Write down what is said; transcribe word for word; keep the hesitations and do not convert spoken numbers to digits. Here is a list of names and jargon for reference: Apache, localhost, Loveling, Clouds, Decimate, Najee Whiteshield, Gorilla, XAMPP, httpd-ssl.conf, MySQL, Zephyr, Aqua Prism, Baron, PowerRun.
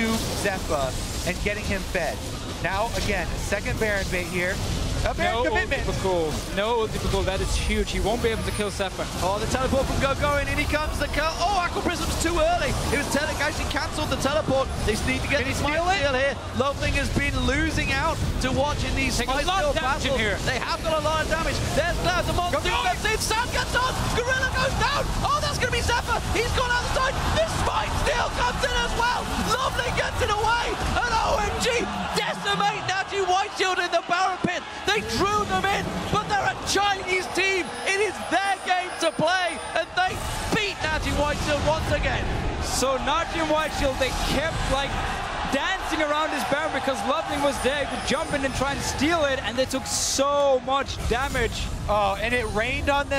to Zephyr and getting him fed. Now, again, second Baron bait here. A Baron commitment. No typical. No typical. That is huge. He won't be able to kill Zephyr. Oh, the teleport from Gogoin. In he comes. The cut. Oh, Aqua Prism's too early. It was tele actually cancelled the teleport. They need to get this steal here. Loveling has been losing out to watch in these smite steal battles. Here. They have got a lot of damage. There's Clouds. The monster gets in. Sam gets on. Gorilla goes down. Oh, that's going to be Zephyr. He's gone out the side. The smite steal comes in as well. Loveling gets it away. And O M G. Decimate Najee Whiteshield in the Baron pit. They drew them in, but they're a Chinese team. It is their game to play, and they beat Najee Whiteshield once again. So Najee Whiteshield, they kept like dancing around his Baron because Loveling was there, could jump in and try and steal it, and they took so much damage. Oh, and it rained on them.